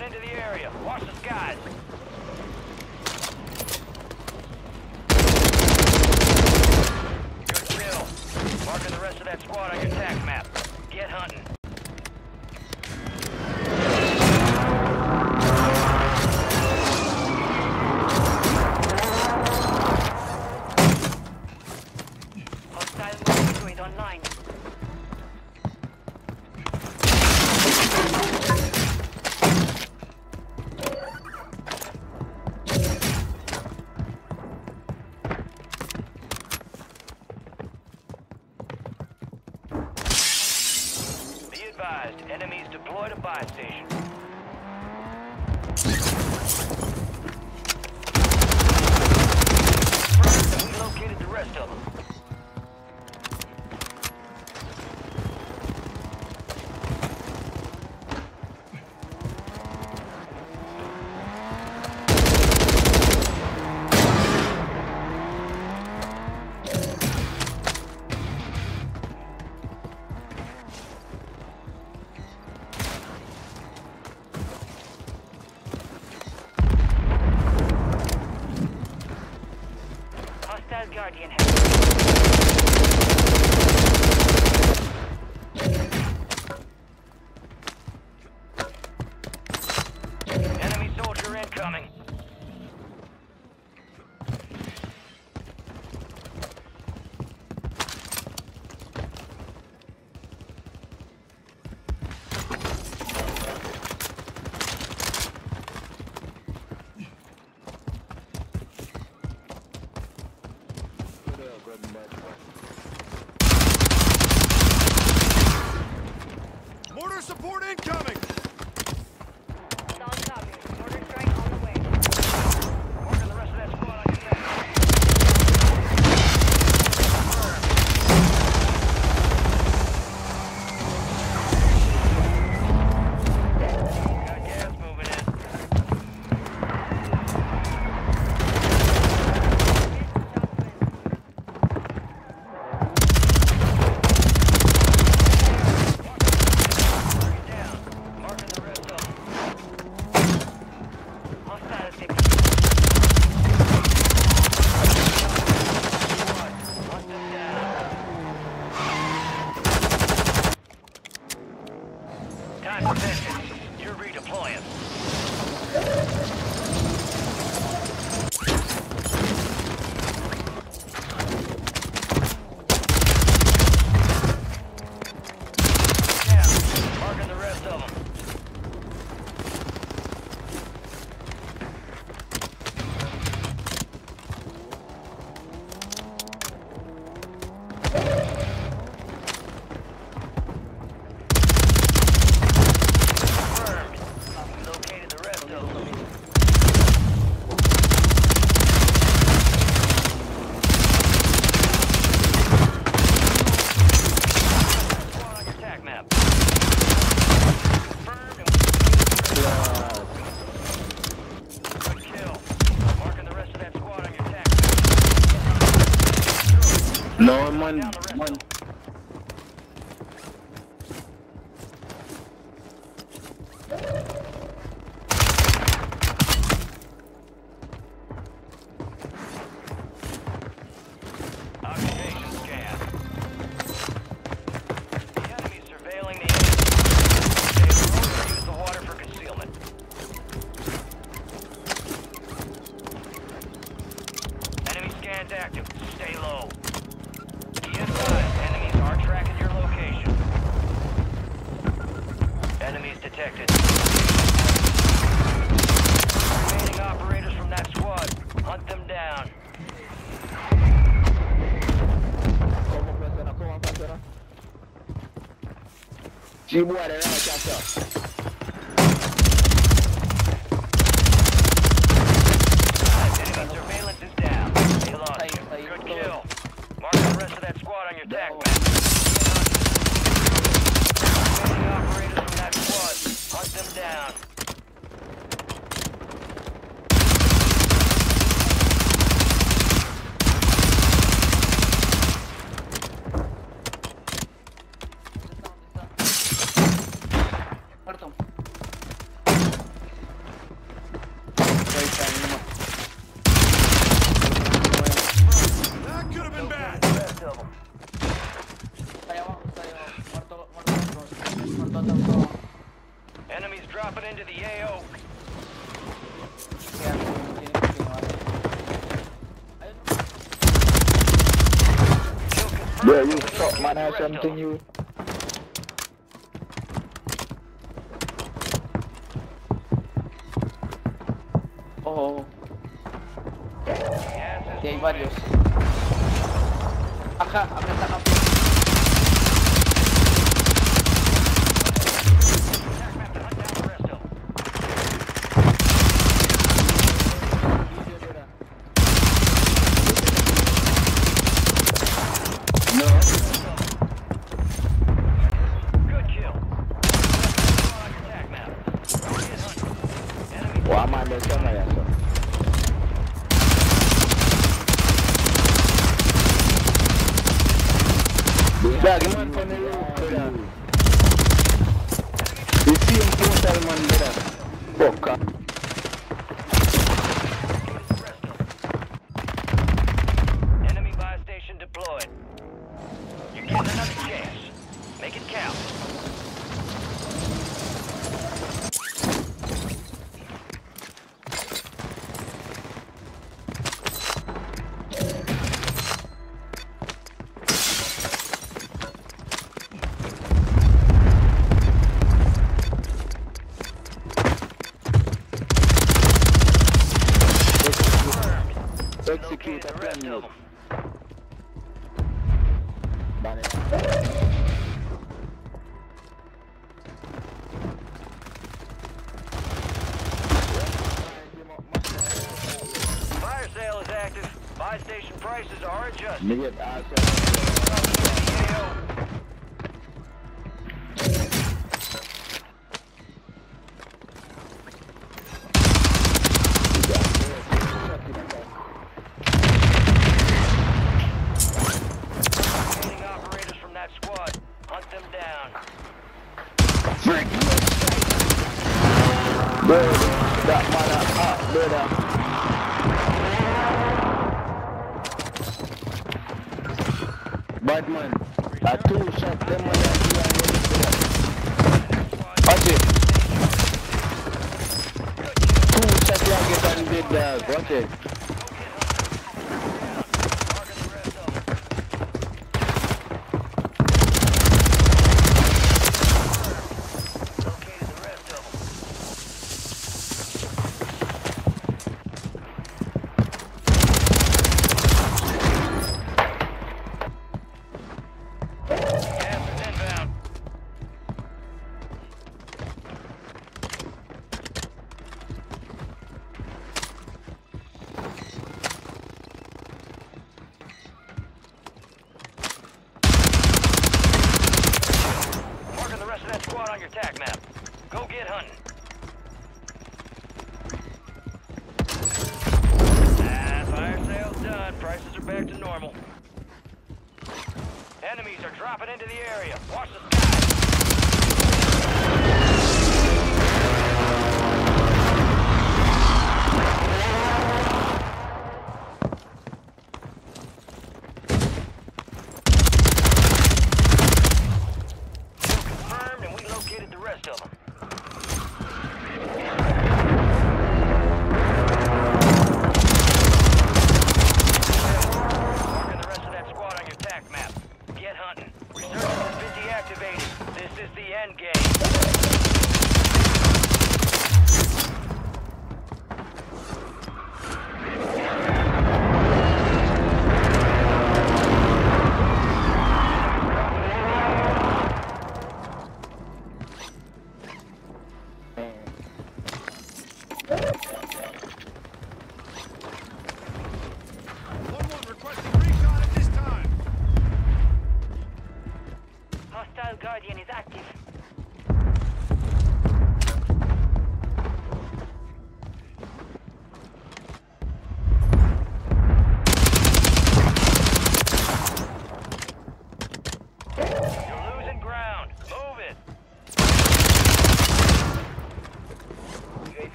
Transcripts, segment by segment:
coming into the area. Watch the skies. Good kill. Marking the rest of that squad on your attack map. Get hunting. Enemies deployed a buy station. We located the rest of them. Guardian has enemy soldier incoming. Mortar support incoming! Solid copy. Mortar strike on the way. Marking the rest of that squad on your back. Got gas moving in. You're redeploying. Yeah, marking the rest of them. No, I'm one. Detected. Remaining operators from that squad, hunt them down. Enemy surveillance is down. They lost you. Good kill. Mark the rest of that squad on your attack map. Remaining operators from that squad. Hunt them down. Drop it into the AO. Yeah, you shot man or something, you. Oh. Sí, hay varios. Ajá, acá está.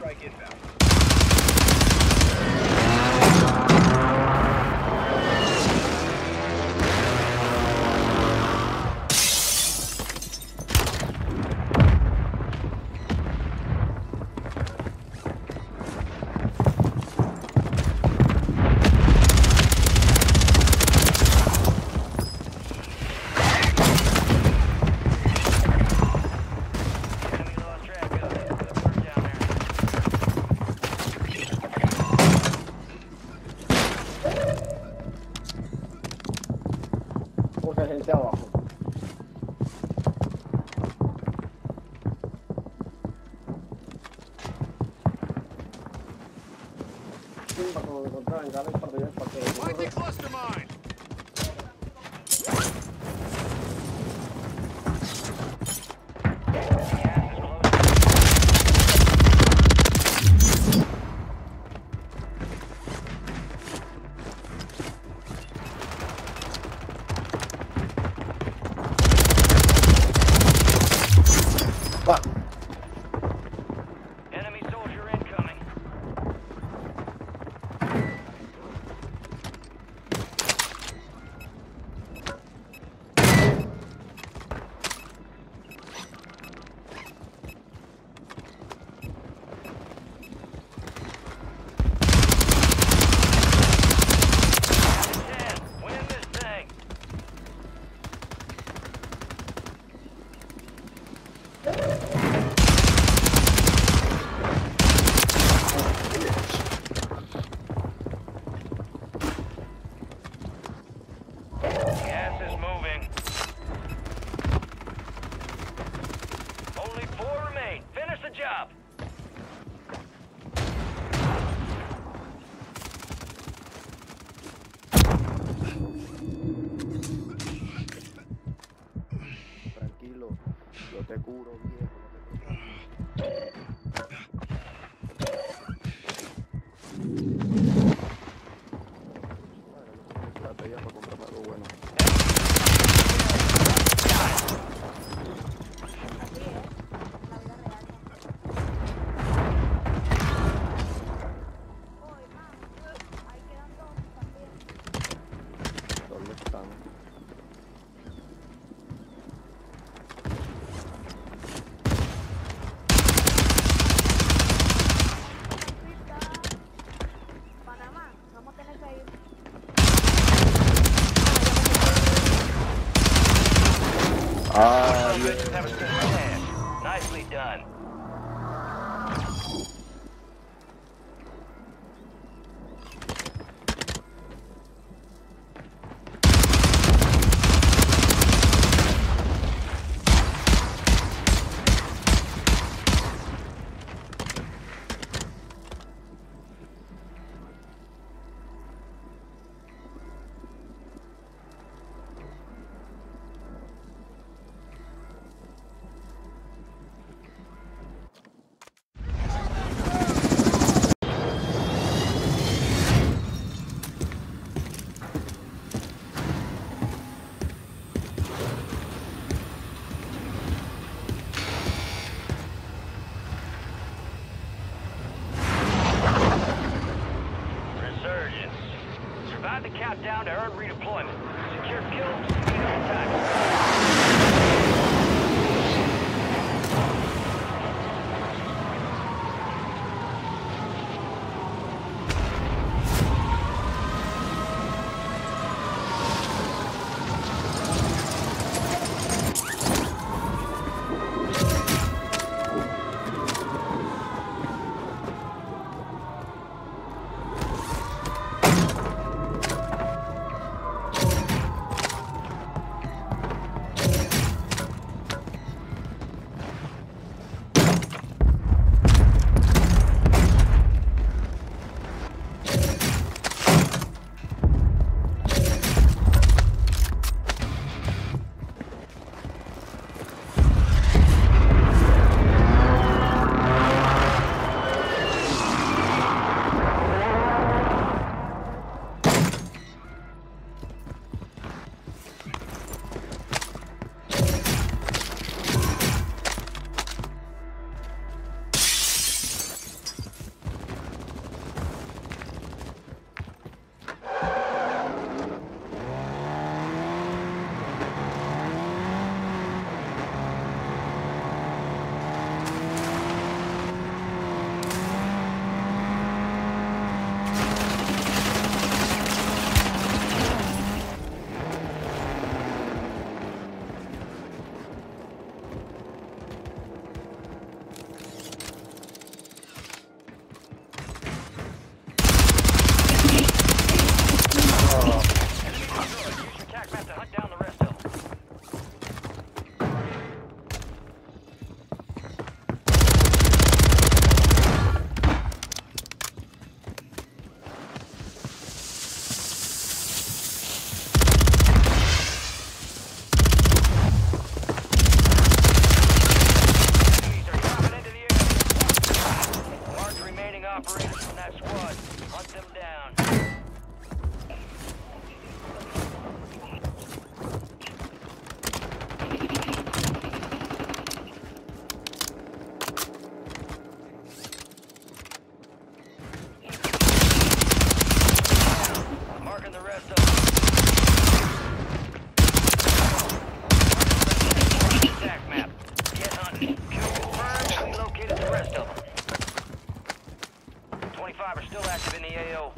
Strike inbound. até o óculos. Nicely done. Countdown to earn redeployment. Secure kills, speed up attack. EAO.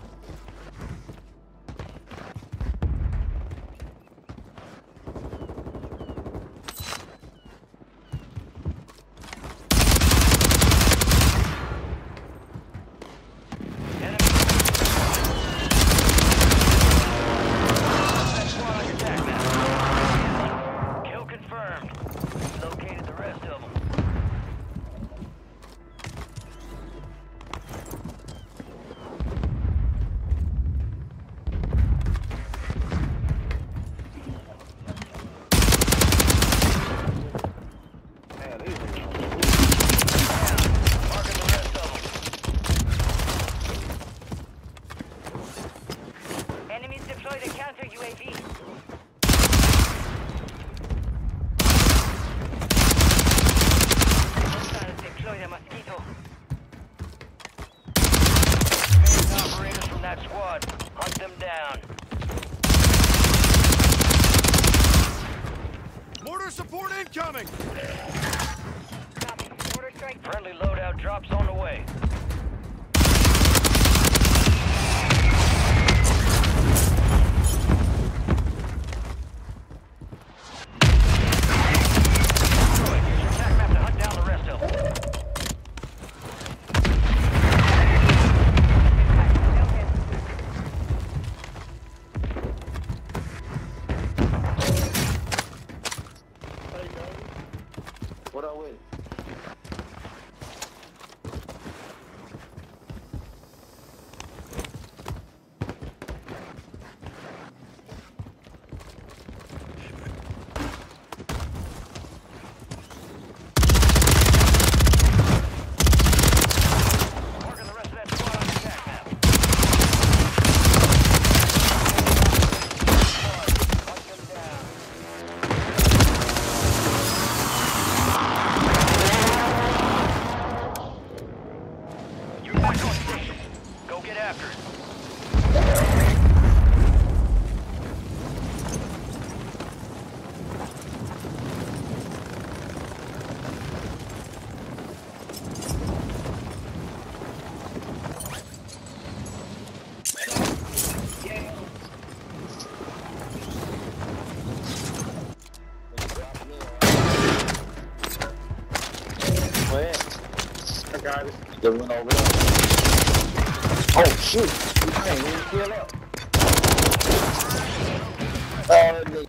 Coming. Copy. Order strike. Friendly loadout drops on the way. They went over there. Oh shoot! You can't even kill up. Oh, nigga.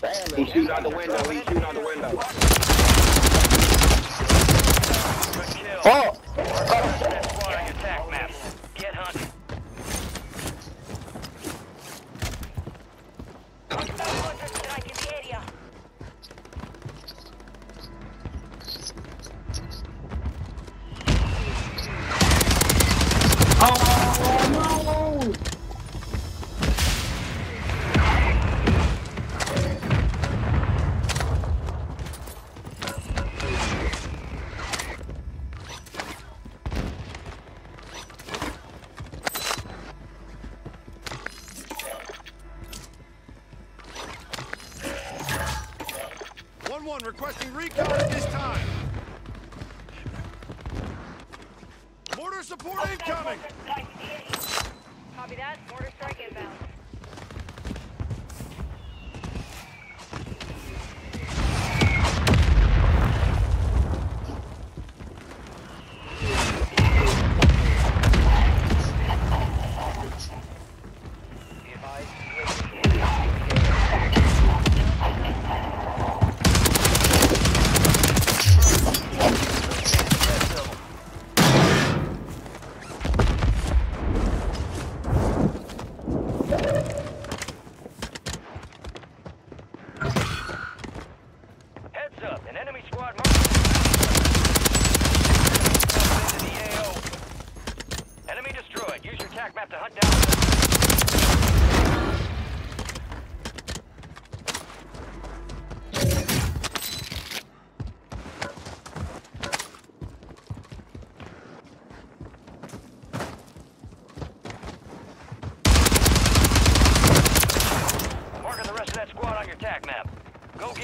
Damn, he shoot out the window. He shoot out the window. Oh! That's squad on your attack map. Get hunting. Water strike in the area. Oh no! Requesting recon at this time. Mortar support incoming. Copy that. Mortar strike inbound.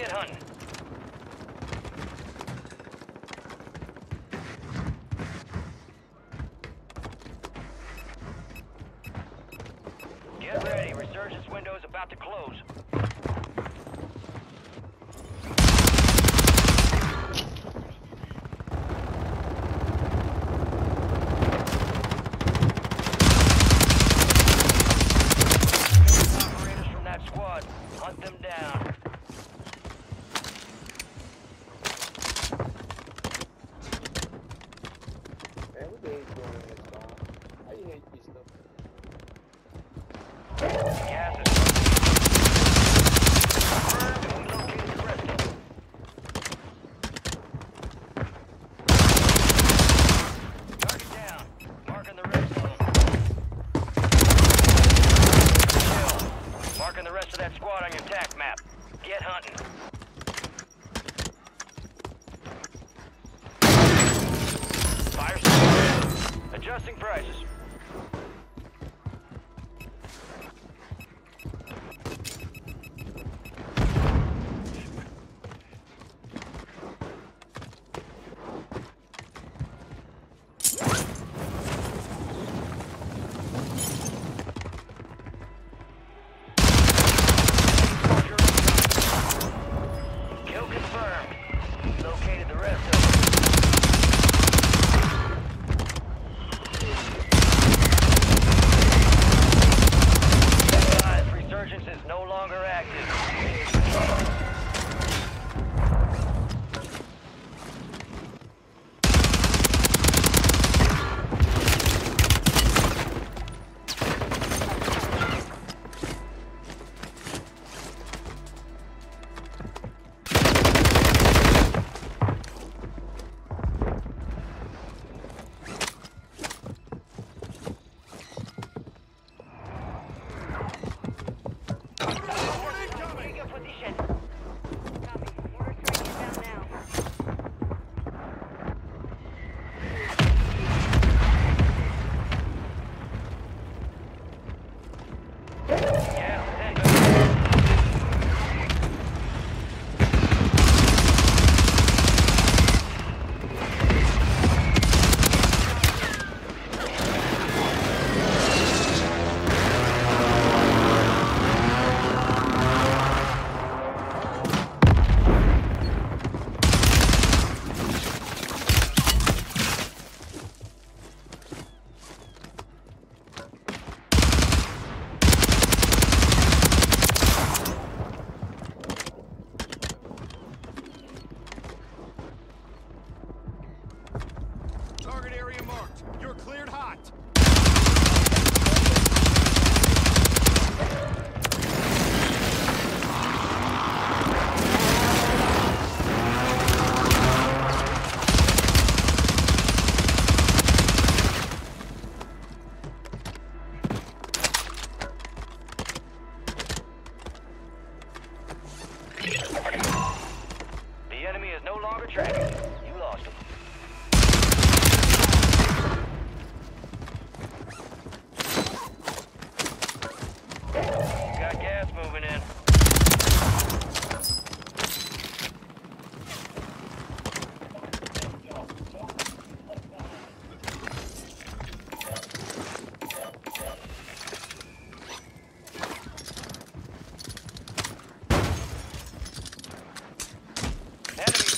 Get hunting. Get ready. Resurgence window is about to close. Operators from that squad, hunt them down. Adjusting prices. Kill confirmed. Located the rest of them. No longer active. You're cleared hot. The enemy is no longer tracking. You lost him. Moving in. Enemies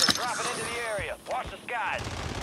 are dropping into the area. Watch the skies.